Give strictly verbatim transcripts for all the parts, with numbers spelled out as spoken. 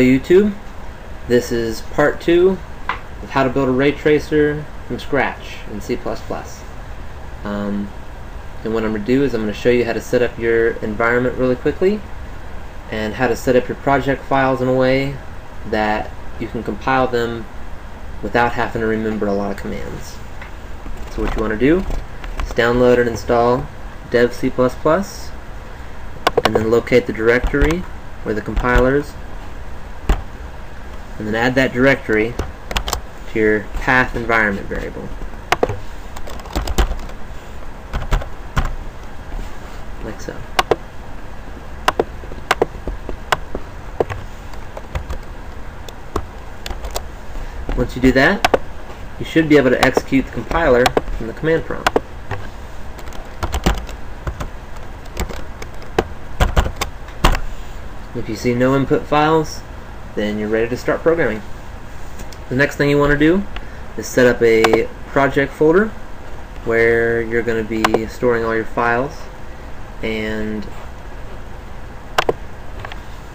Hello YouTube, this is part two of how to build a ray tracer from scratch in C plus plus. Um, and what I'm going to do is I'm going to show you how to set up your environment really quickly and how to set up your project files in a way that you can compile them without having to remember a lot of commands. So what you want to do is download and install dev C plus plus and then locate the directory where the compilers and then add that directory to your path environment variable. Like so. Once you do that, you should be able to execute the compiler from the command prompt. If you see no input files, then you're ready to start programming. The next thing you want to do is set up a project folder where you're going to be storing all your files, and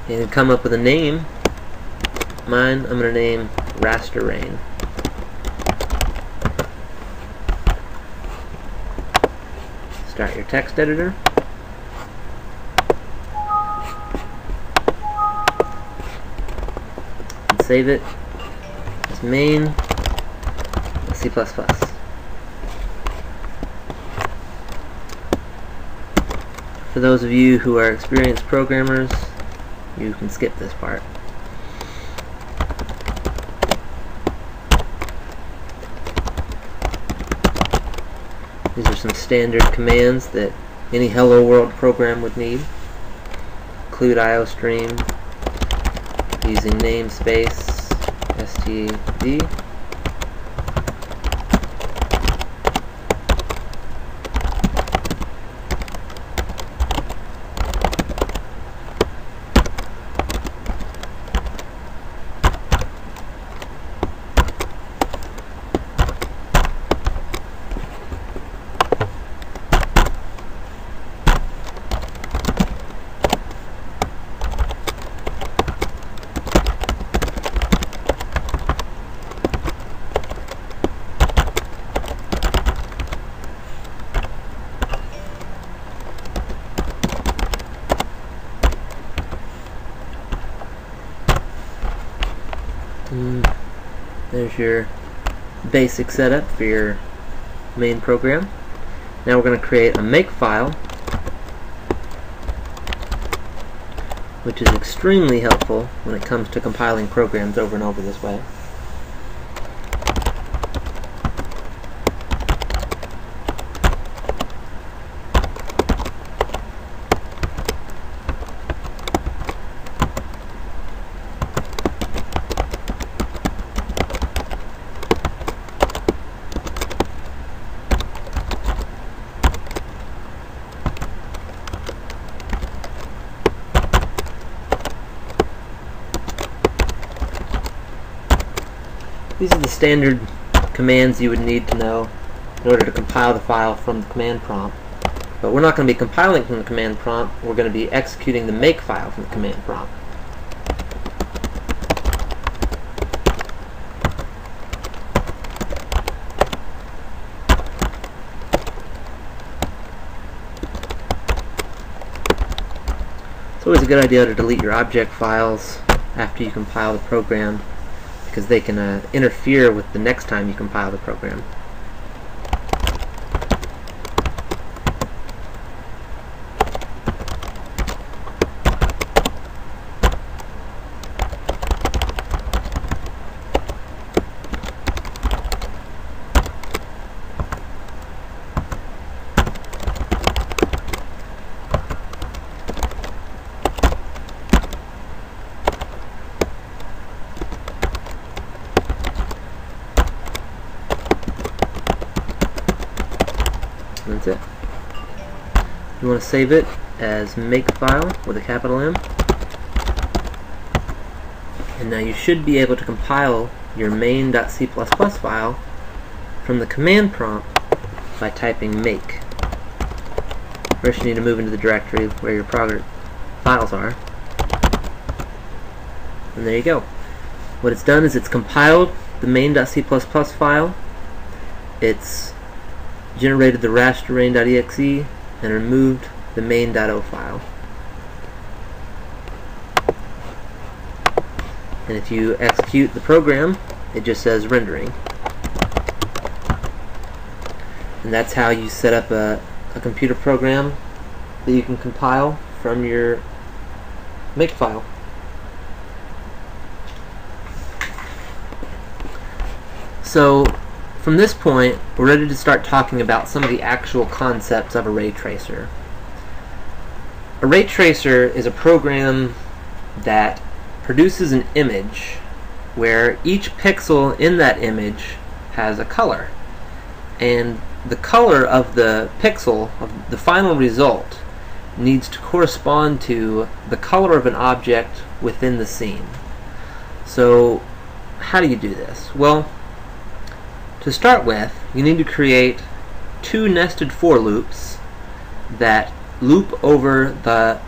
you can come up with a name. Mine, I'm going to name RasterRain. Start your text editor. Save it as main C plus plus. For those of you who are experienced programmers, you can skip this part. These are some standard commands that any Hello World program would need. Include iostream. Using namespace std, and there's your basic setup for your main program. Now we're going to create a makefile, which is extremely helpful when it comes to compiling programs over and over this way. These are the standard commands you would need to know in order to compile the file from the command prompt. But we're not going to be compiling from the command prompt, we're going to be executing the makefile from the command prompt. It's always a good idea to delete your object files after you compile the program, because they can uh, interfere with the next time you compile the program. That's it. You want to save it as makefile with a capital M. And now you should be able to compile your main.c plus plus file from the command prompt by typing make. First you need to move into the directory where your prog files are. And there you go. What it's done is it's compiled the main.c plus plus file, it's generated the rasterRain.exe, and removed the main.o file. And if you execute the program, it just says rendering. And that's how you set up a, a computer program that you can compile from your makefile. So from this point, we're ready to start talking about some of the actual concepts of a ray tracer. A ray tracer is a program that produces an image where each pixel in that image has a color, and the color of the pixel, of the final result, needs to correspond to the color of an object within the scene. So how do you do this? Well, to start with, you need to create two nested for loops that loop over the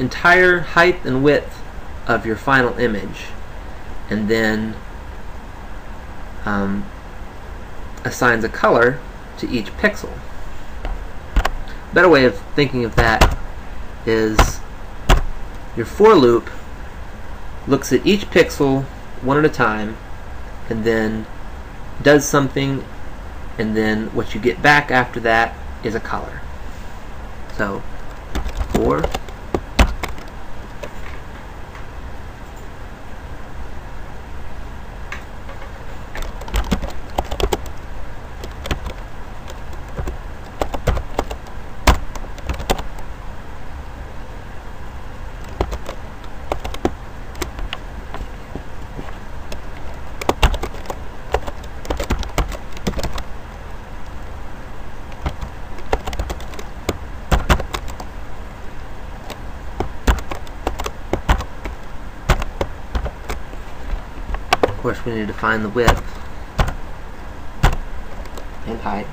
entire height and width of your final image, and then um, assigns a color to each pixel. A better way of thinking of that is your for loop looks at each pixel one at a time, and then does something, and then what you get back after that is a color. So for Of course, we need to find the width and height.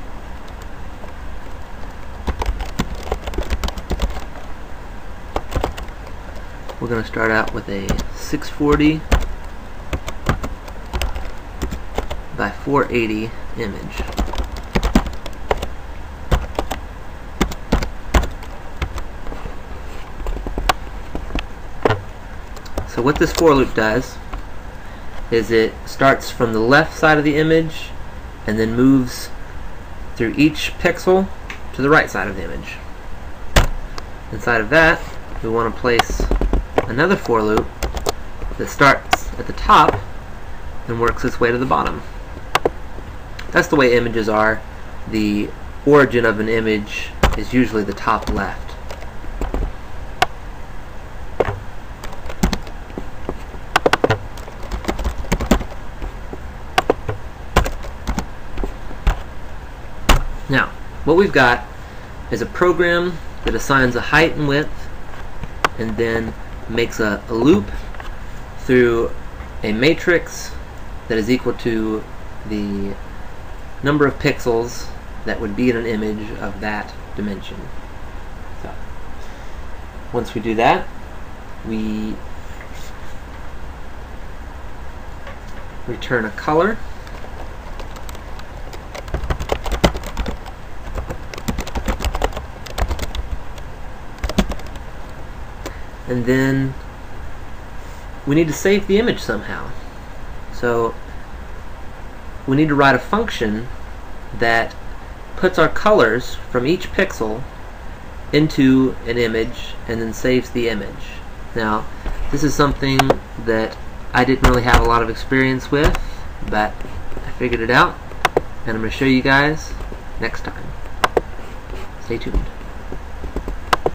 We're going to start out with a six forty by four eighty image. So what this for loop does is it starts from the left side of the image and then moves through each pixel to the right side of the image. Inside of that, we want to place another for loop that starts at the top and works its way to the bottom. That's the way images are. The origin of an image is usually the top left. Now, what we've got is a program that assigns a height and width, and then makes a, a loop through a matrix that is equal to the number of pixels that would be in an image of that dimension. So, once we do that, we return a color. And then we need to save the image somehow. So we need to write a function that puts our colors from each pixel into an image and then saves the image. Now, this is something that I didn't really have a lot of experience with, but I figured it out, and I'm going to show you guys next time. Stay tuned.